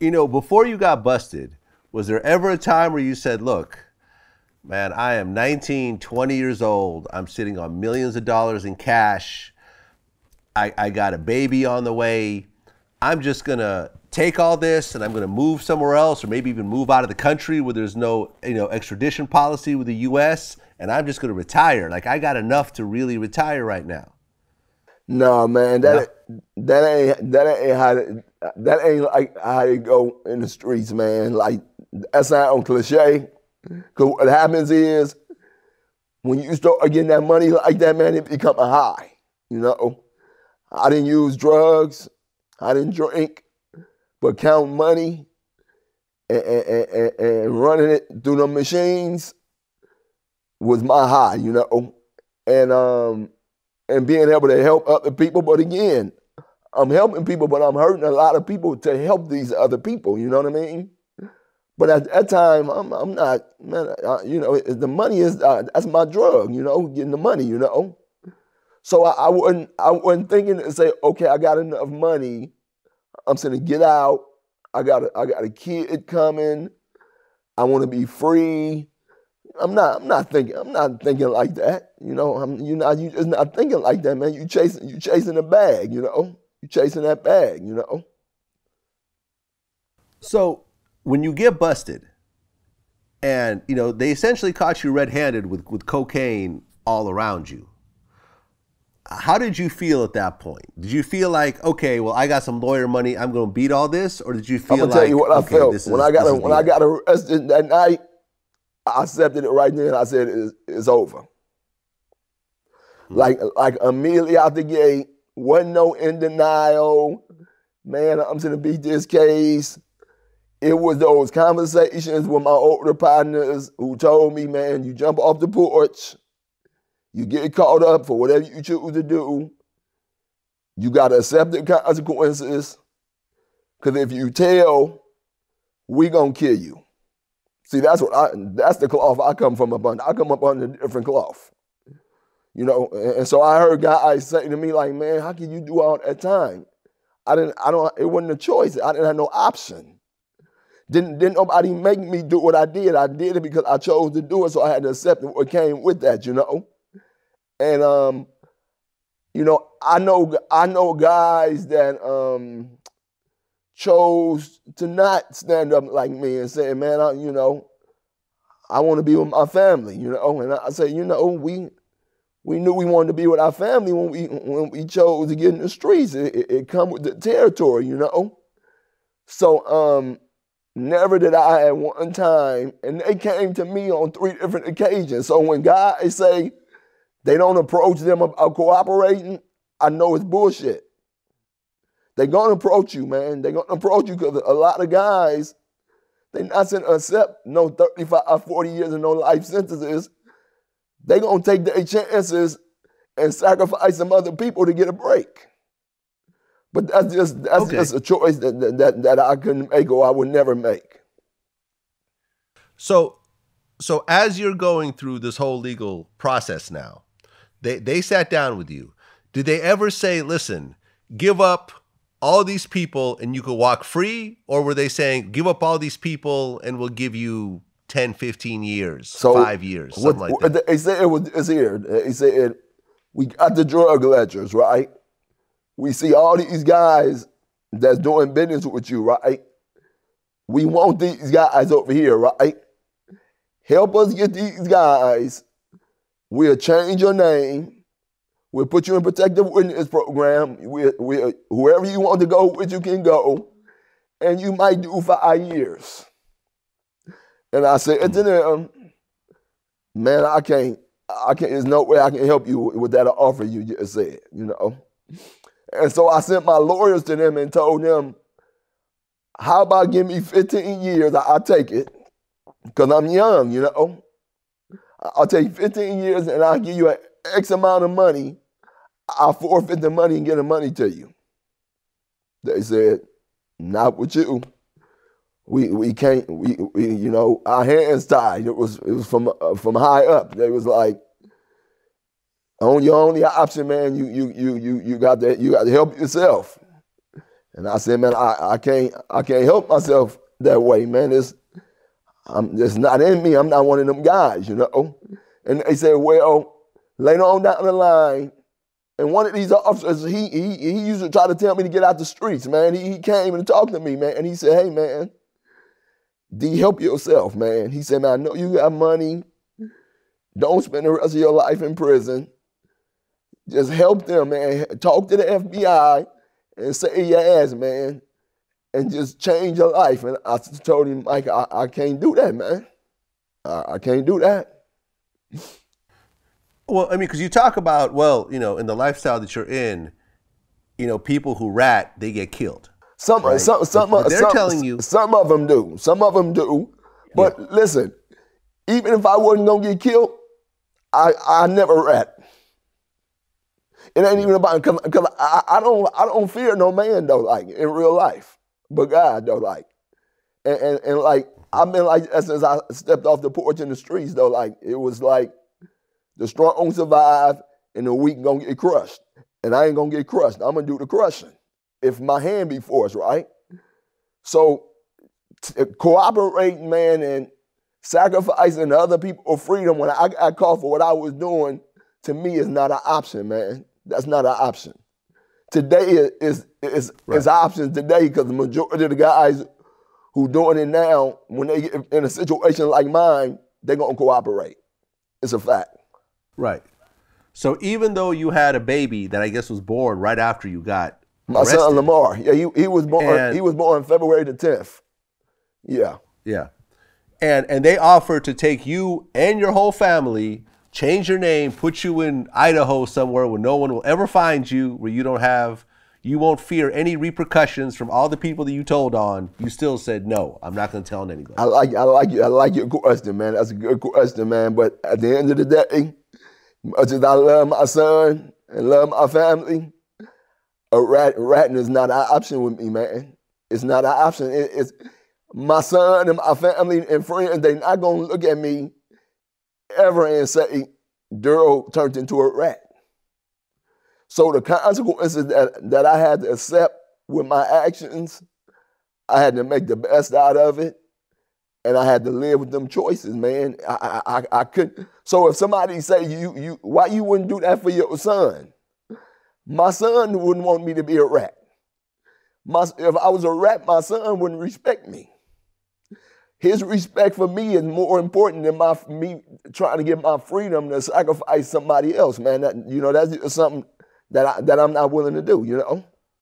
you know, before you got busted, was there ever a time where you said, look, man, I am 19, 20 years old. I'm sitting on millions of dollars in cash. I got a baby on the way. I'm just going to take all this and I'm going to move somewhere else, or maybe even move out of the country where there's no, you know, extradition policy with the U.S., and I'm just going to retire. Like, I got enough to really retire right now. No, man, that ain't like how it go in the streets, man. Like, that's not on cliche. Cause what happens is when you start getting that money like that, man, it become a high. You know, I didn't use drugs, I didn't drink, but count money and running it through the machines was my high. You know, and being able to help other people. But again, I'm helping people, but I'm hurting a lot of people to help these other people. You know what I mean? But at that time, I'm not, man, you know, the money is, that's my drug, you know, getting the money, you know. So I wasn't thinking and say, okay, I got enough money. I'm saying to get out. I got a kid coming. I want to be free. I'm not thinking like that, you know. You just not thinking like that, man. You chasing a bag, you know. You chasing that bag, you know. So when you get busted, and you know they essentially caught you red-handed with cocaine all around you. How did you feel at that point? Did you feel like, okay, well, I got some lawyer money, I'm gonna beat all this, or did you feel like? I'm gonna tell you what I felt when I got arrested that night. I accepted it right then. I said, it's over. Mm-hmm. Like immediately out the gate, wasn't no in denial. Man, I'm gonna beat this case. It was those conversations with my older partners who told me, man, you jump off the porch, you get caught up for whatever you choose to do, you gotta accept the consequences, because if you tell, we gonna kill you. See, that's the cloth I come from up under. I come up under a different cloth, you know. And so I heard guys saying to me like, "Man, how can you do all that time?" It wasn't a choice. I didn't have no option. Didn't nobody make me do what I did. I did it because I chose to do it. So I had to accept what came with that, you know. And you know, I know guys that chose to not stand up like me and say, man, I want to be with my family, you know. And I say, you know, we knew we wanted to be with our family when we chose to get in the streets. It come with the territory, you know. So never did I at one time, and they came to me on 3 different occasions. So when guys say they don't approach them about cooperating, I know it's bullshit. They're going to approach you, man. They're going to approach you because a lot of guys, they're not going to accept no 35 or 40 years and no life sentences. They're going to take their chances and sacrifice some other people to get a break. But that's just a choice that I couldn't make, or I would never make. So as you're going through this whole legal process now, they sat down with you. Did they ever say, listen, give up all these people and you could walk free? Or were they saying, give up all these people and we'll give you 10, 15 years, 5 years, something like that? They said it was, we got the drug ledgers, right? We see all these guys that's doing business with you, right? We want these guys over here, right? Help us get these guys. We'll change your name. We'll put you in protective witness program. Whoever you want to go with, you can go. And you might do 5 years. And I said to them, man, I can't, there's no way I can help you with that offer you just said, you know. And so I sent my lawyers to them and told them, how about give me 15 years? I'll take it, because I'm young, you know. I'll take 15 years and I'll give you an X amount of money. I'll forfeit the money and get the money to you. They said, not with you. We can't, we you know, our hands tied. It was from high up. They was like, your only option, man, you got to help yourself. And I said, man, I can't help myself that way, man. It's not in me. I'm not one of them guys, you know. And they said, well, later on down the line, and one of these officers, he used to try to tell me to get out the streets, man. He came and talked to me, man. And he said, hey, man, D, help yourself, man. He said, man, I know you got money. Don't spend the rest of your life in prison. Just help them, man. Talk to the FBI and save your ass, man. And just change your life. And I told him, Mike, I can't do that, man. I can't do that. Well, I mean, because you talk about, well, you know, in the lifestyle that you're in, you know, people who rat, they get killed. Some of them do. Some of them do. But listen, even if I wasn't going to get killed, I never rat. It ain't even about, because I don't fear no man, though, like, in real life. But God, though, like, and like, I've been like, since I stepped off the porch in the streets, though, like, it was like, the strong survive and the weak gonna get crushed. And I ain't gonna get crushed. I'm gonna do the crushing if my hand be forced, right? So cooperate, man, and sacrificing other people's freedom when I got caught for what I was doing, to me is not an option, man. That's not an option. Today is options today, because the majority of the guys who doing it now, when they get in a situation like mine, they're gonna cooperate. It's a fact. Right. So even though you had a baby that I guess was born right after you got arrested. My son Lamar. Yeah, he was born. He was born February the 10th. Yeah. Yeah. And they offered to take you and your whole family, change your name, put you in Idaho somewhere where no one will ever find you, where you won't fear any repercussions from all the people that you told on. You still said, no, I'm not going to tell anybody. I like your question, man. That's a good question, man. But at the end of the day, much as I love my son and love my family, ratting is not an option with me, man. It's not an option. It's my son and my family and friends, they not gonna look at me ever and say, Duro turned into a rat. So the consequences that I had to accept with my actions, I had to make the best out of it. And I had to live with them choices, man. I couldn't. So if somebody say, why you wouldn't do that for your son? My son wouldn't want me to be a rat. If I was a rat, my son wouldn't respect me. His respect for me is more important than me trying to get my freedom to sacrifice somebody else, man. That's just something that I'm not willing to do, you know?